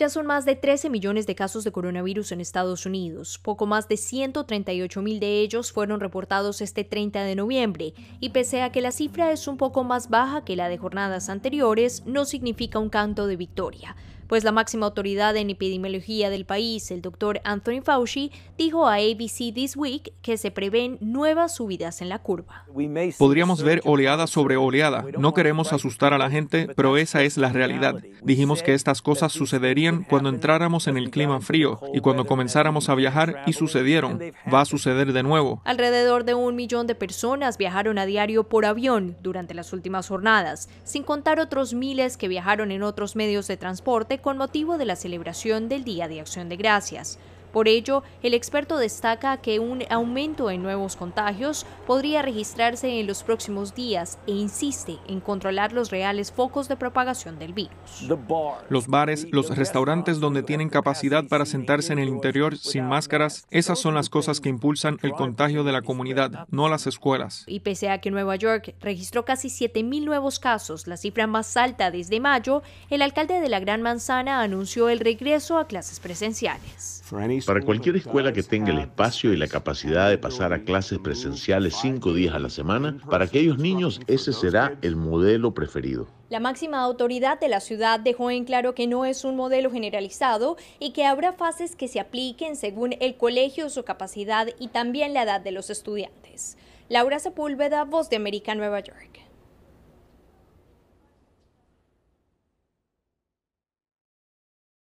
Ya son más de 13 millones de casos de coronavirus en Estados Unidos. Poco más de 138.000 de ellos fueron reportados este 30 de noviembre, y pese a que la cifra es un poco más baja que la de jornadas anteriores, no significa un canto de victoria, pues la máxima autoridad en epidemiología del país, el doctor Anthony Fauci, dijo a ABC This Week que se prevén nuevas subidas en la curva. Podríamos ver oleada sobre oleada. No queremos asustar a la gente, pero esa es la realidad. Dijimos que estas cosas sucederían cuando entráramos en el clima frío y cuando comenzáramos a viajar, y sucedieron. Va a suceder de nuevo. Alrededor de 1 millón de personas viajaron a diario por avión durante las últimas jornadas, sin contar otros miles que viajaron en otros medios de transporte con motivo de la celebración del Día de Acción de Gracias. Por ello, el experto destaca que un aumento en nuevos contagios podría registrarse en los próximos días e insiste en controlar los reales focos de propagación del virus. Los bares, los restaurantes donde tienen capacidad para sentarse en el interior sin máscaras, esas son las cosas que impulsan el contagio de la comunidad, no las escuelas. Y pese a que Nueva York registró casi 7.000 nuevos casos, la cifra más alta desde mayo, el alcalde de la Gran Manzana anunció el regreso a clases presenciales. Para cualquier escuela que tenga el espacio y la capacidad de pasar a clases presenciales 5 días a la semana, para aquellos niños ese será el modelo preferido. La máxima autoridad de la ciudad dejó en claro que no es un modelo generalizado y que habrá fases que se apliquen según el colegio, su capacidad y también la edad de los estudiantes. Laura Sepúlveda, Voz de América, Nueva York.